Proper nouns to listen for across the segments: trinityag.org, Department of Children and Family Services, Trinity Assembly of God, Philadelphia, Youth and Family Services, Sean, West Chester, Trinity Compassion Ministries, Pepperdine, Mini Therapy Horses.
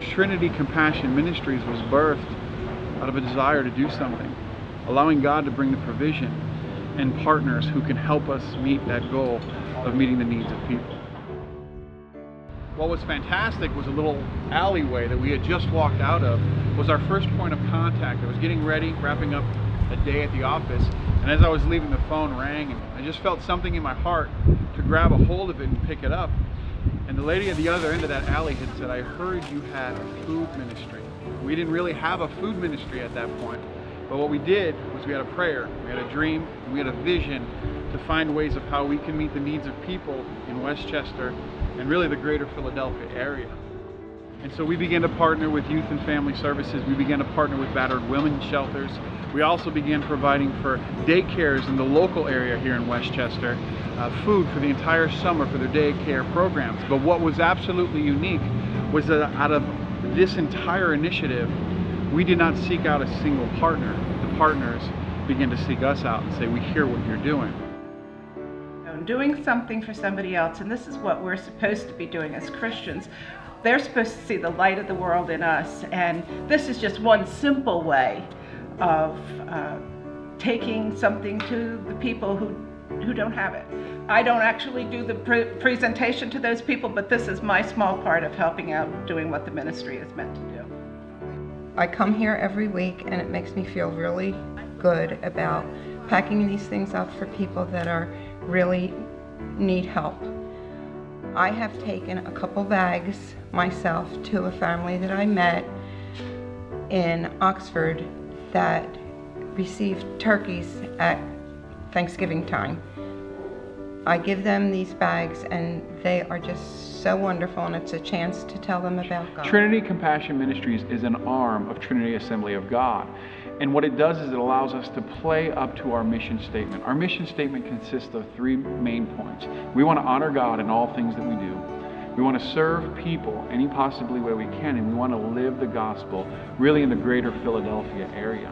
Trinity Compassion Ministries was birthed out of a desire to do something, allowing God to bring the provision and partners who can help us meet that goal of meeting the needs of people. What was fantastic was a little alleyway that we had just walked out of was our first point of contact. I was getting ready, wrapping up a day at the office, and as I was leaving, the phone rang, and I just felt something in my heart to grab a hold of it and pick it up. And the lady at the other end of that alley had said, "I heard you had a food ministry." We didn't really have a food ministry at that point, but what we did was we had a prayer, we had a dream, and we had a vision to find ways of how we can meet the needs of people in West Chester and really the greater Philadelphia area. And so we began to partner with Youth and Family Services, we began to partner with battered women shelters, we also began providing for daycares in the local area here in West Chester, food for the entire summer for their daycare programs. But what was absolutely unique was that out of this entire initiative, we did not seek out a single partner. The partners began to seek us out and say, "We hear what you're doing." I'm doing something for somebody else, and this is what we're supposed to be doing as Christians. They're supposed to see the light of the world in us, and this is just one simple way of taking something to the people who don't have it. I don't actually do the presentation to those people, but this is my small part of helping out doing what the ministry is meant to do. I come here every week, and it makes me feel really good about packing these things up for people that are really need help. I have taken a couple bags myself to a family that I met in Oxford that received turkeys at Thanksgiving time. I give them these bags, and they are just so wonderful, and it's a chance to tell them about God. Trinity Compassion Ministries is an arm of Trinity Assembly of God, and what it does is it allows us to play up to our mission statement. Our mission statement consists of three main points. We want to honor God in all things that we do. We want to serve people any possibly way we can, and we want to live the gospel really in the greater Philadelphia area.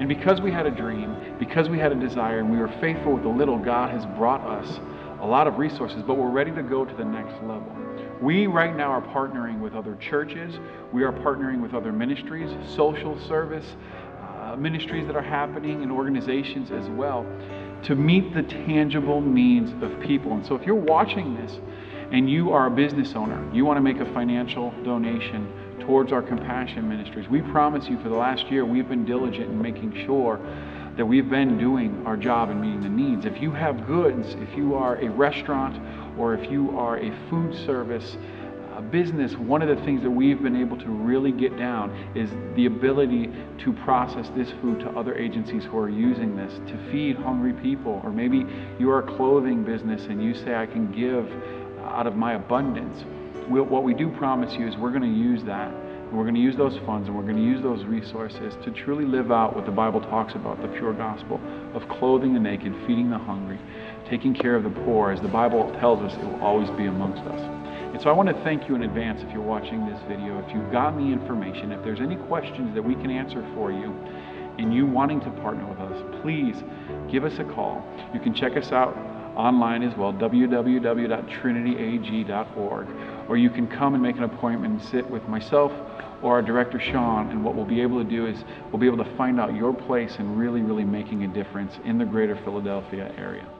And because we had a dream, because we had a desire, and we were faithful with the little, God has brought us a lot of resources, but we're ready to go to the next level. We right now are partnering with other churches. We are partnering with other ministries, social service ministries that are happening, and organizations as well, to meet the tangible needs of people. And so if you're watching this and you are a business owner, you want to make a financial donation towards our compassion ministries, we promise you for the last year we've been diligent in making sure that we've been doing our job in meeting the needs. If you have goods, if you are a restaurant, or if you are a food service business, one of the things that we've been able to really get down is the ability to process this food to other agencies who are using this to feed hungry people. Or maybe you're a clothing business and you say, "I can give out of my abundance." What we do promise you is we're going to use that, and we're going to use those funds, and we're going to use those resources to truly live out what the Bible talks about, the pure gospel of clothing the naked, feeding the hungry, taking care of the poor. As the Bible tells us, it will always be amongst us. And so I want to thank you in advance if you're watching this video. If you've gotten the information, if there's any questions that we can answer for you, and you wanting to partner with us, please give us a call. You can check us out online as well, www.trinityag.org, or you can come and make an appointment and sit with myself or our director, Sean, and what we'll be able to do is we'll be able to find out your place in really, really making a difference in the greater Philadelphia area.